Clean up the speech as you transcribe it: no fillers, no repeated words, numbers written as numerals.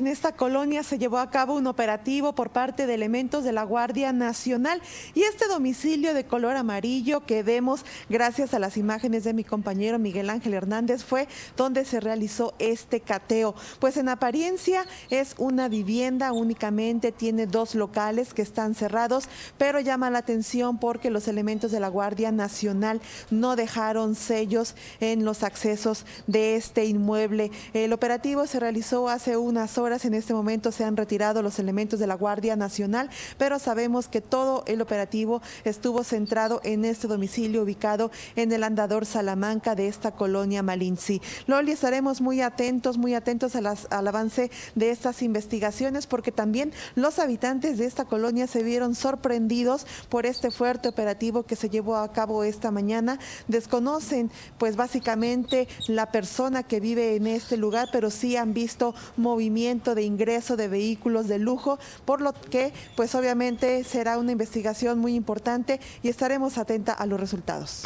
en esta colonia se llevó a cabo un operativo por parte de elementos de la Guardia Nacional y este domicilio de color amarillo que vemos gracias a las imágenes de mi compañero Miguel Ángel Hernández fue donde se realizó este cateo. Pues en apariencia es una vivienda, únicamente tiene dos locales que están cerrados, pero llama la atención porque los elementos de la Guardia Nacional no dejaron sellos en los accesos de este inmueble. El operativo se realizó hace unas horas, en este momento se han retirado los elementos de la Guardia Nacional, pero sabemos que todo el operativo estuvo centrado en este domicilio ubicado en el andador Salamanca de esta colonia Malintzi. Loli, estaremos muy atentos al avance de estas investigaciones, porque también los habitantes de esta colonia se vieron sorprendidos por este fuerte operativo que se llevó a cabo esta mañana. Desconocen pues básicamente la persona que vive en este lugar, pero sí han visto movimiento de ingreso de vehículos de lujo, por lo que pues obviamente será una investigación muy importante y estaremos atenta a los resultados.